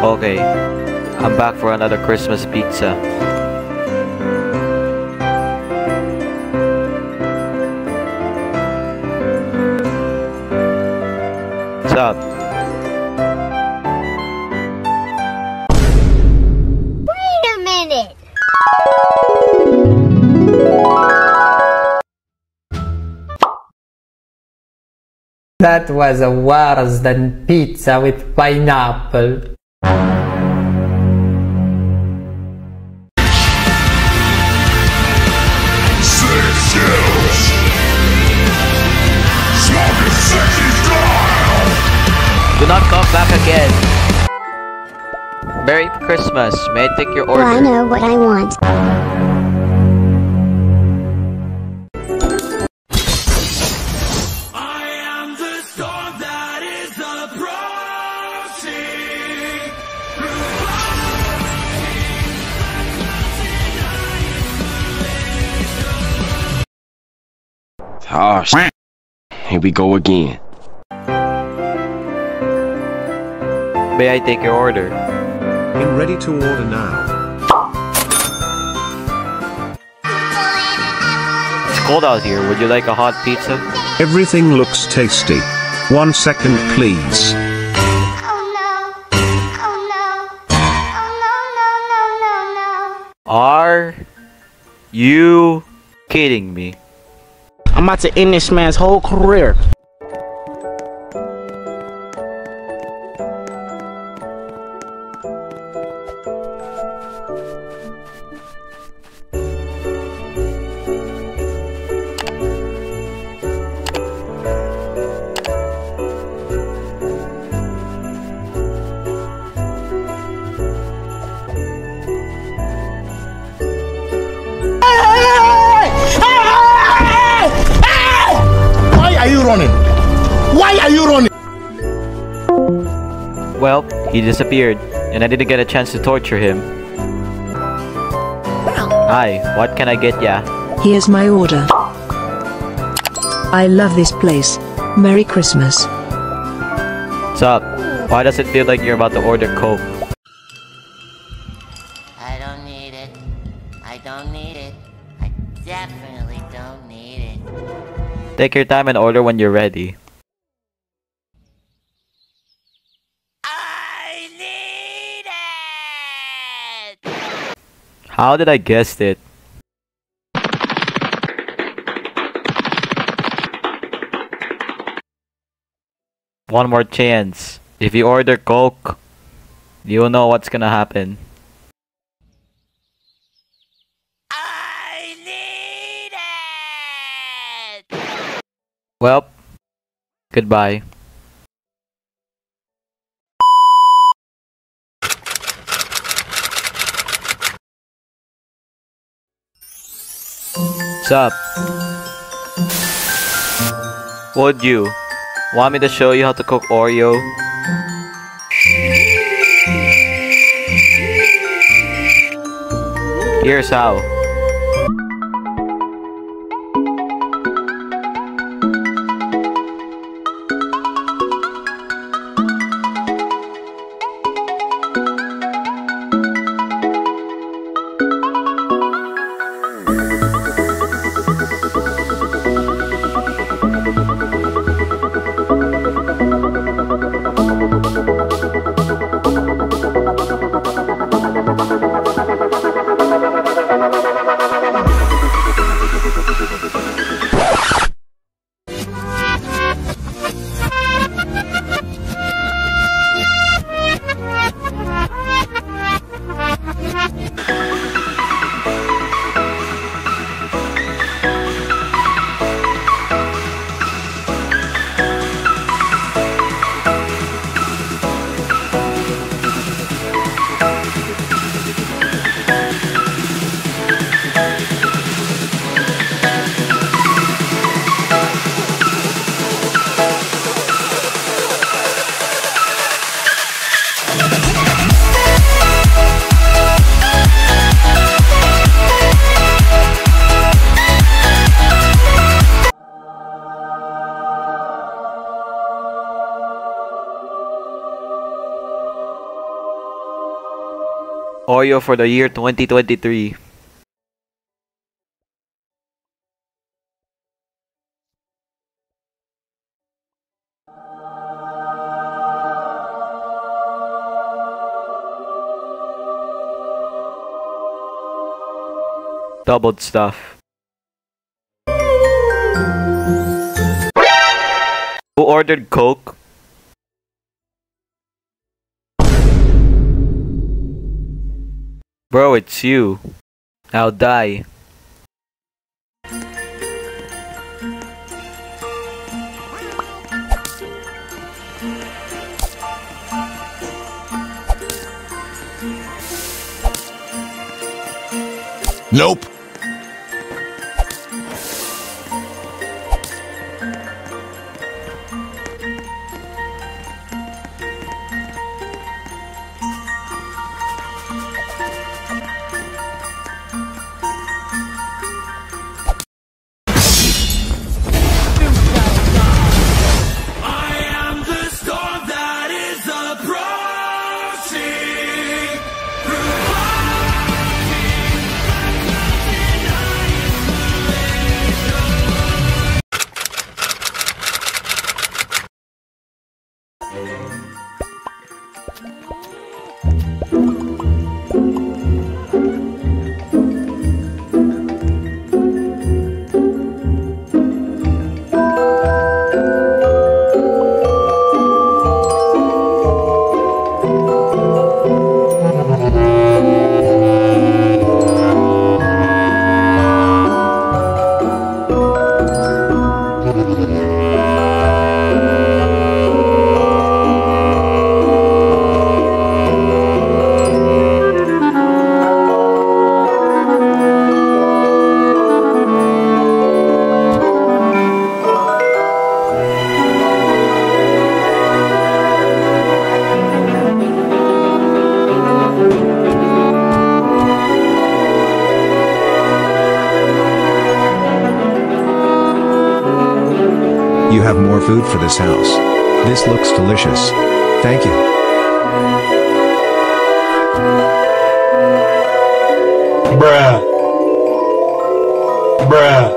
Okay, I'm back for another Christmas pizza. What's up? Wait a minute! That was a worse than pizza with pineapple. Do not come back again. Merry Christmas. May I take your order? Oh, I know what I want. I am the storm that is approaching. Oh, shit. Here we go again. May I take your order? I'm ready to order now. It's cold out here. Would you like a hot pizza? Everything looks tasty. 1 second, please. Oh no. Oh no. Oh no, no, no, no, no. Are you kidding me? I'm about to end this man's whole career. Why are you running? Well, he disappeared, and I didn't get a chance to torture him. Hi, what can I get ya? Here's my order. I love this place. Merry Christmas. What's up? Why does it feel like you're about to order Coke? I don't need it. I don't need it. I definitely don't need it. Take your time and order when you're ready. I need it! How did I guess it? One more chance. If you order Coke, you'll know what's gonna happen. Well, goodbye. Sup? Would you want me to show you how to cook Oreo? Here's how. Oreo for the year 2023. Doubled Stuff. Who ordered Coke? Bro, it's you. I'll die. Nope. You have more food for this house. This looks delicious. Thank you. Bruh. Bruh.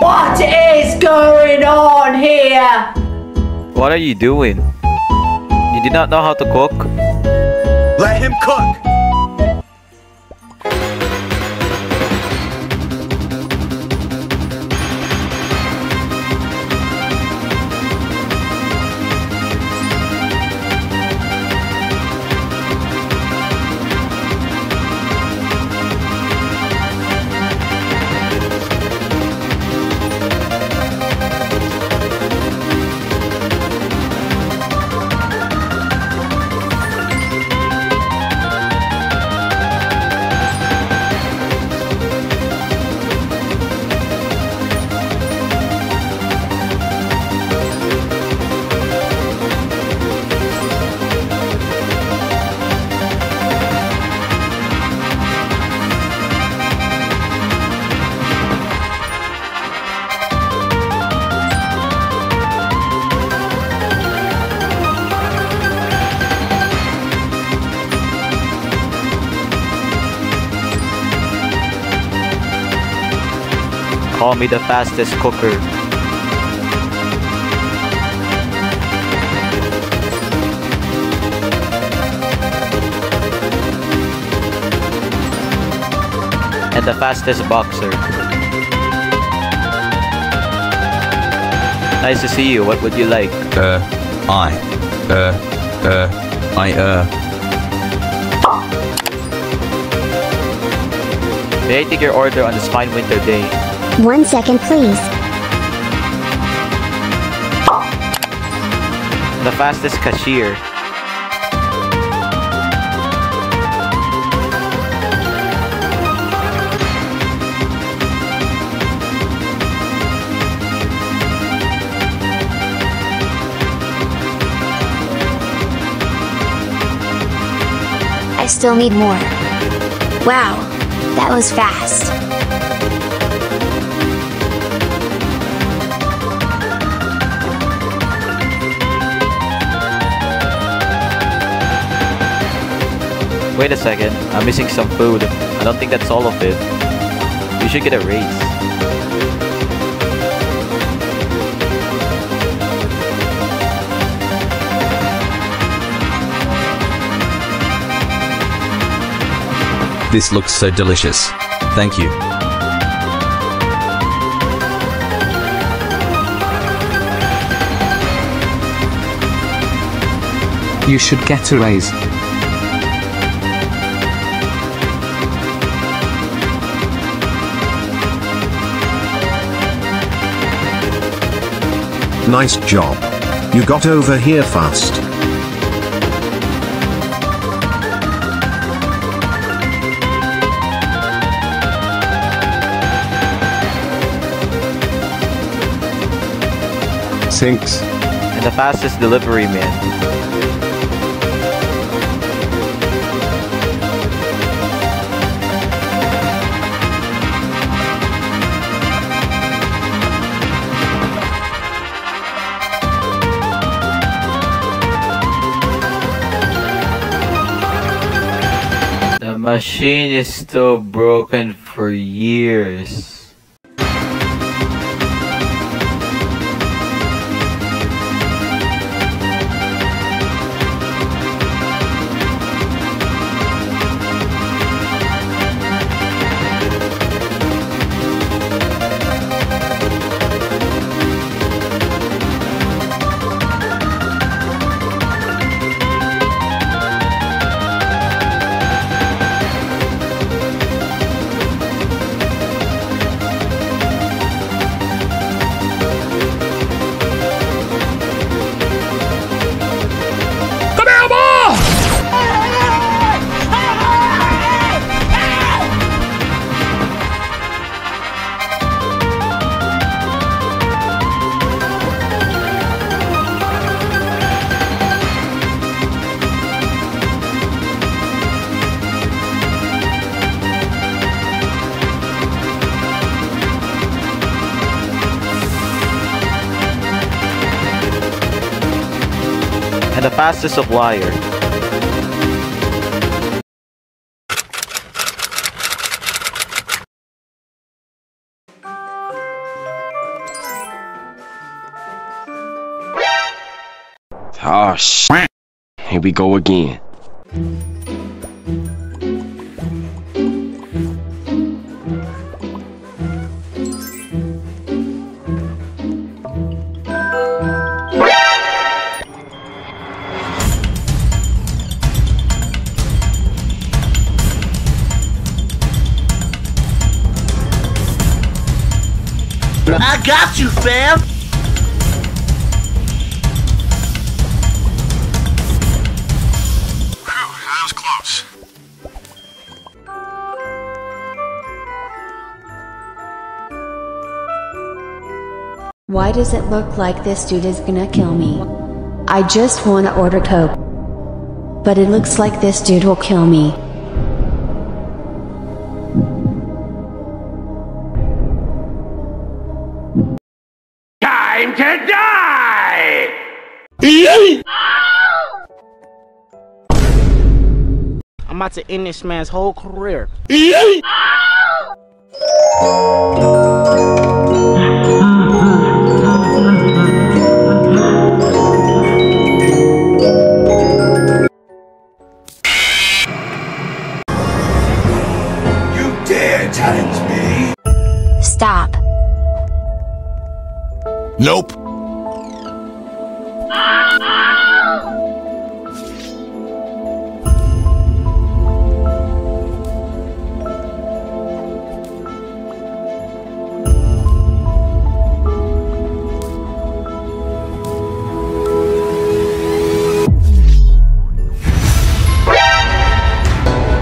What is going on here? What are you doing? You do not know how to cook? Let him cook! Call me the fastest cooker. And the fastest boxer. Nice to see you. What would you like? May I take your order on this fine winter day? 1 second, please. The fastest cashier. I still need more. Wow, that was fast. Wait a second, I'm missing some food. I don't think that's all of it. You should get a raise. This looks so delicious. Thank you. You should get a raise. Nice job. You got over here fast. Thanks. And the fastest delivery man. The machine is still broken for years. The fastest supplier. Oh, shit. Here we go again. I got you, fam! Whew, that was close. Why does it look like this dude is gonna kill me? I just wanna order Coke. But it looks like this dude will kill me. To die! I'm about to end this man's whole career. You dare challenge me? Stop. Nope.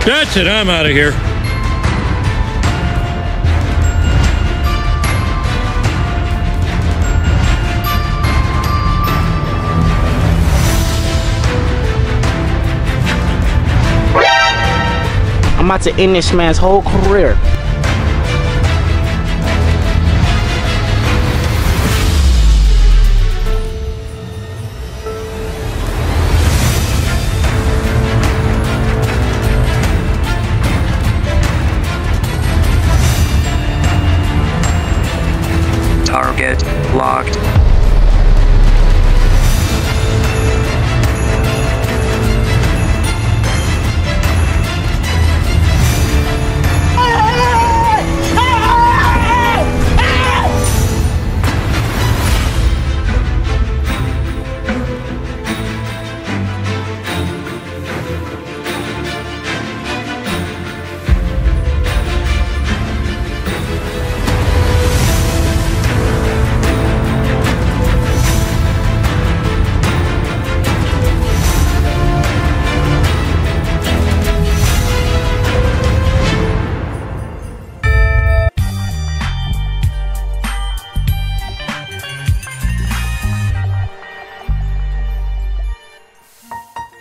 That's it. I'm out of here. I'm about to end this man's whole career. Target locked.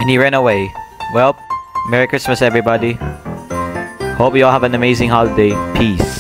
He ran away. Well, Merry Christmas everybody. Hope you all have an amazing holiday. Peace.